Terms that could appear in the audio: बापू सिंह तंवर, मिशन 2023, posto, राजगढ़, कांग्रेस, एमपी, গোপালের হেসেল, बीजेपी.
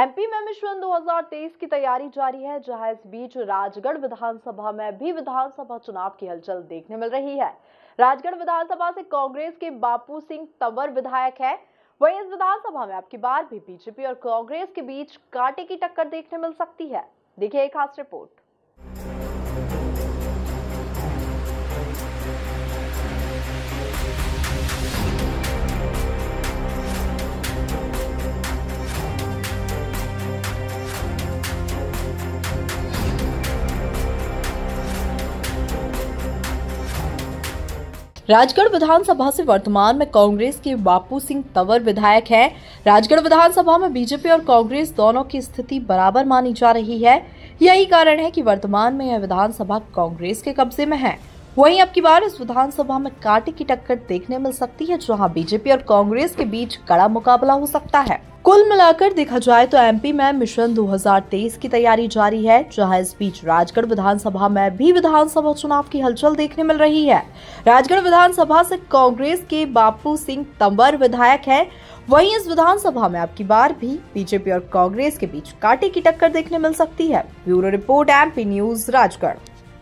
एमपी में मिशन 2023 की तैयारी जारी है, जहां इस बीच राजगढ़ विधानसभा में भी विधानसभा चुनाव की हलचल देखने मिल रही है। राजगढ़ विधानसभा से कांग्रेस के बापू सिंह तंवर विधायक हैं, वहीं इस विधानसभा में अब की बार भी बीजेपी और कांग्रेस के बीच कांटे की टक्कर देखने मिल सकती है। देखिए एक खास रिपोर्ट। राजगढ़ विधानसभा से वर्तमान में कांग्रेस के बापू सिंह तंवर विधायक हैं। राजगढ़ विधानसभा में बीजेपी और कांग्रेस दोनों की स्थिति बराबर मानी जा रही है। यही कारण है कि वर्तमान में यह विधानसभा कांग्रेस के कब्जे में है। वहीं अब की बार इस विधानसभा में कांटे की टक्कर देखने मिल सकती है, जहां बीजेपी और कांग्रेस के बीच कड़ा मुकाबला हो सकता है। कुल मिलाकर देखा जाए तो एमपी में मिशन 2023 की तैयारी जारी है, जहां इस बीच राजगढ़ विधानसभा में भी विधानसभा चुनाव की हलचल देखने मिल रही है। राजगढ़ विधानसभा से कांग्रेस के बापू सिंह तंवर विधायक हैं, वहीं इस विधानसभा में अब की बार भी बीजेपी और कांग्रेस के बीच कांटे की टक्कर देखने मिल सकती है। Bureau report एमपी news राजगढ़।